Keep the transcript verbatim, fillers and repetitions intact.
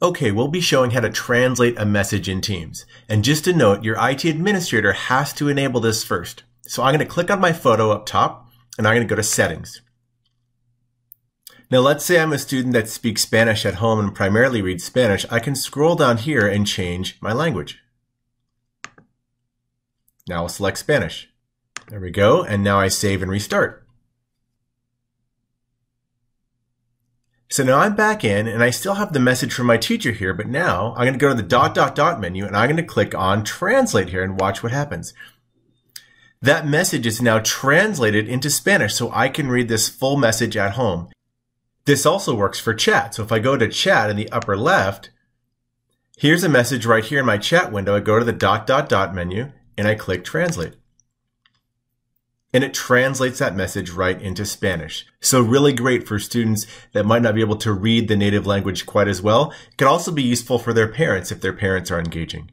Okay, we'll be showing how to translate a message in Teams. And just to note, your I T administrator has to enable this first. So I'm going to click on my photo up top, and I'm going to go to Settings. Now let's say I'm a student that speaks Spanish at home and primarily reads Spanish. I can scroll down here and change my language. Now I'll select Spanish. There we go, and now I save and restart. So now I'm back in, and I still have the message from my teacher here, but now I'm going to go to the dot dot dot menu, and I'm going to click on Translate here and watch what happens. That message is now translated into Spanish, so I can read this full message at home. This also works for chat, so if I go to chat in the upper left, here's a message right here in my chat window. I go to the dot dot dot menu, and I click Translate. And it translates that message right into Spanish. So really great for students that might not be able to read the native language quite as well. It can also be useful for their parents if their parents are engaging.